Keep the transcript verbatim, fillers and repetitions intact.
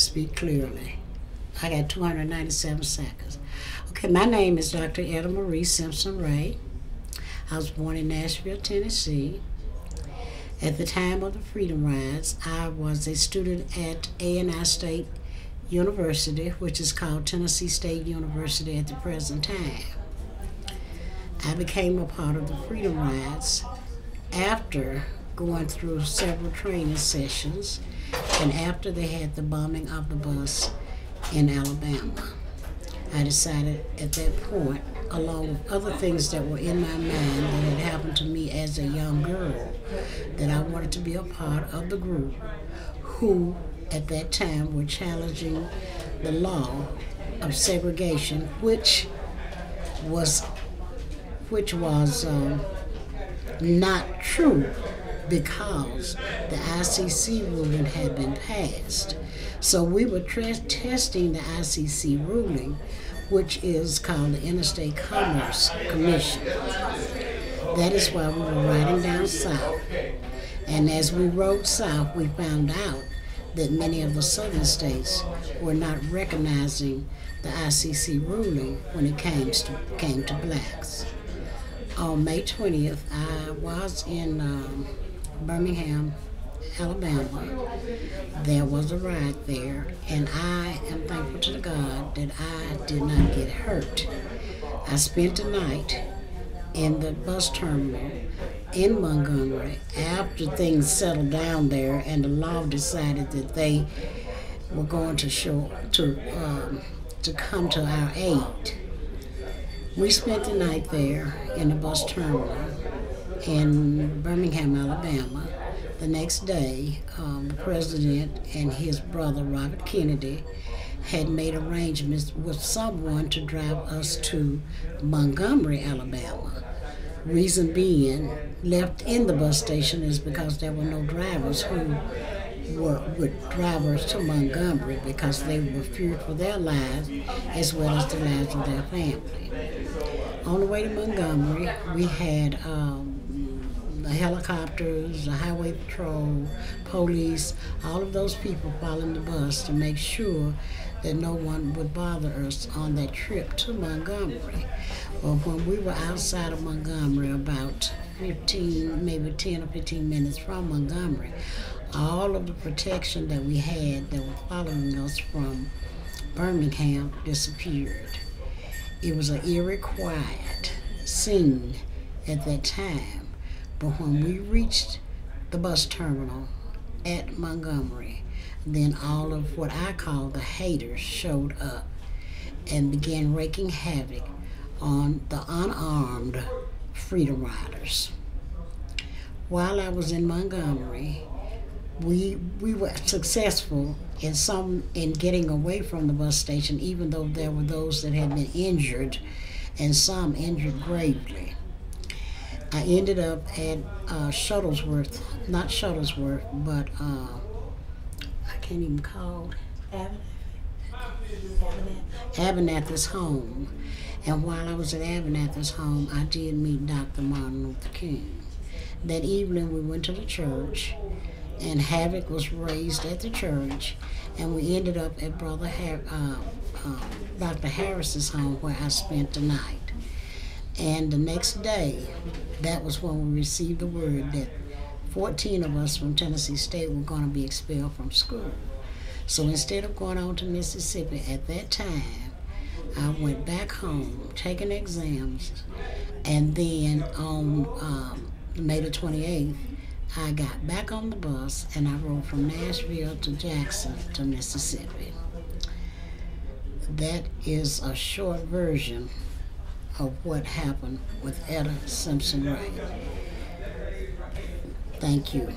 speak clearly. I got two hundred ninety-seven seconds. Okay, my name is Doctor Etta Marie Simpson-Ray. I was born in Nashville, Tennessee. At the time of the Freedom Rides, I was a student at A and I State University, which is called Tennessee State University at the present time. I became a part of the Freedom Rides after going through several training sessions and after they had the bombing of the bus in Alabama. I decided at that point, along with other things that were in my mind that had happened to me as a young girl, that I wanted to be a part of the group who, at that time, were challenging the law of segregation, which was, which was um, not true because the I C C ruling had been passed. So we were testing the I C C ruling, which is called the Interstate Commerce Commission. That is why we were riding down south. And as we rode south, we found out that many of the southern states were not recognizing the I C C ruling when it came to, came to blacks. On May twentieth, I was in um, Birmingham, Alabama. There was a ride there, and I am thankful to God that I did not get hurt. I spent the night in the bus terminal in Montgomery after things settled down there and the law decided that they were going to show to um, to come to our aid. We spent the night there in the bus terminal in Birmingham, Alabama. The next day, um, the president and his brother, Robert Kennedy, had made arrangements with someone to drive us to Montgomery, Alabama. Reason being, left in the bus station is because there were no drivers who were with drivers to Montgomery because they were feared for their lives as well as the lives of their family. On the way to Montgomery, we had um, the helicopters, the highway patrol, police, all of those people following the bus to make sure that no one would bother us on that trip to Montgomery. Well, when we were outside of Montgomery, about fifteen, maybe ten or fifteen minutes from Montgomery, all of the protection that we had that were following us from Birmingham disappeared. It was an eerie, quiet scene at that time. But when we reached the bus terminal at Montgomery, then all of what I call the haters showed up and began wreaking havoc on the unarmed Freedom Riders. While I was in Montgomery, we we were successful in some in getting away from the bus station, even though there were those that had been injured and some injured gravely. I ended up at uh, Shuttlesworth, not Shuttlesworth, but uh, I can't even call it Abernathy's home. And while I was at Abernathy's home, I did meet Doctor Martin Luther King. That evening, we went to the church, and havoc was raised at the church, and we ended up at Brother Har uh, uh, Doctor Harris's home, where I spent the night. And the next day, that was when we received the word that fourteen of us from Tennessee State were going to be expelled from school. So instead of going on to Mississippi at that time, I went back home, taking exams, and then on um, May the twenty-eighth, I got back on the bus and I rode from Nashville to Jackson to Mississippi. That is a short version of what happened with Etta Simpson-Ray. Thank you.